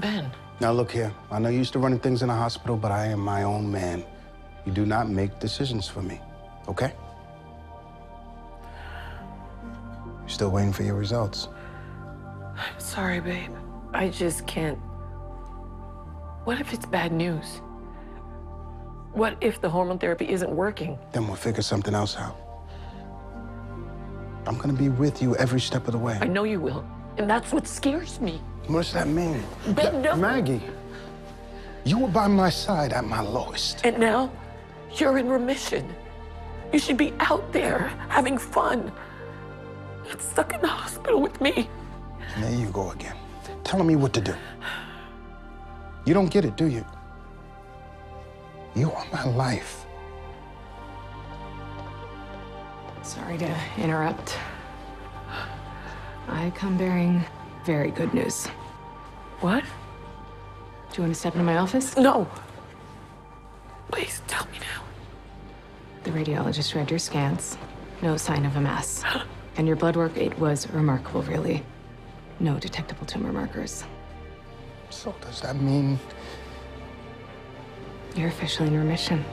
Ben. Now, look here. I know you used to running things in the hospital, but I am my own man. You do not make decisions for me, okay? You're still waiting for your results. I'm sorry, babe. I just can't. What if it's bad news? What if the hormone therapy isn't working? Then we'll figure something else out. I'm gonna be with you every step of the way. I know you will, and that's what scares me. What does that mean? Ben, no. Maggie, you were by my side at my lowest. And now, you're in remission. You should be out there having fun. Not stuck in the hospital with me. And there you go again, telling me what to do. You don't get it, do you? You are my life. Sorry to interrupt. I come bearing very good news. What? Do you want to step into my office? No. Please tell me now. The radiologist read your scans. No sign of a mass. And your blood work, it was remarkable, really. No detectable tumor markers. So does that mean? You're officially in remission.